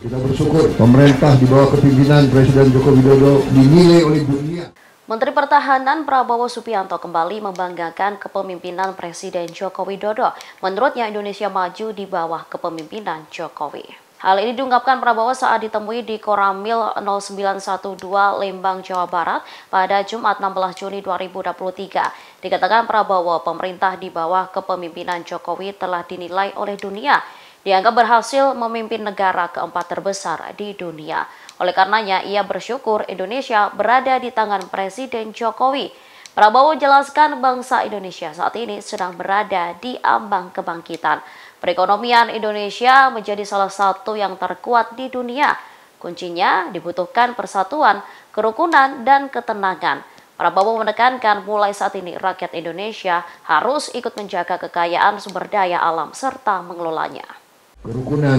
Kita bersyukur pemerintah di bawah kepimpinan Presiden Joko Widodo dinilai oleh dunia. Menteri Pertahanan Prabowo Subianto kembali membanggakan kepemimpinan Presiden Joko Widodo. Menurutnya Indonesia maju di bawah kepemimpinan Jokowi. Hal ini diungkapkan Prabowo saat ditemui di Koramil 0912 Lembang, Jawa Barat pada Jumat 16 Juni 2023. Dikatakan Prabowo, pemerintah di bawah kepemimpinan Jokowi telah dinilai oleh dunia. Dianggap berhasil memimpin negara keempat terbesar di dunia. Oleh karenanya, ia bersyukur Indonesia berada di tangan Presiden Jokowi. Prabowo jelaskan bangsa Indonesia saat ini sedang berada di ambang kebangkitan. Perekonomian Indonesia menjadi salah satu yang terkuat di dunia. Kuncinya dibutuhkan persatuan, kerukunan, dan ketenangan. Prabowo menekankan mulai saat ini rakyat Indonesia harus ikut menjaga kekayaan sumber daya alam serta mengelolanya. Kerukunan,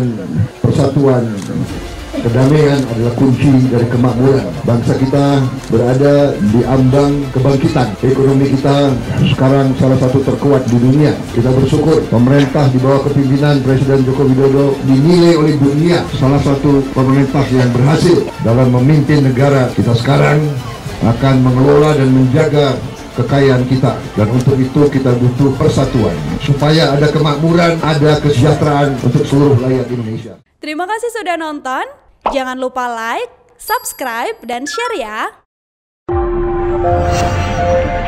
persatuan, kedamaian adalah kunci dari kemakmuran. Bangsa kita berada di ambang kebangkitan. Ekonomi kita sekarang salah satu terkuat di dunia. Kita bersyukur pemerintah di bawah kepimpinan Presiden Joko Widodo dinilai oleh dunia salah satu pemerintah yang berhasil dalam memimpin negara kita sekarang, akan mengelola dan menjaga kekayaan kita. Dan untuk itu kita butuh persatuan supaya ada kemakmuran, ada kesejahteraan untuk seluruh rakyat Indonesia. Terima kasih sudah nonton. Jangan lupa like, subscribe, dan share ya.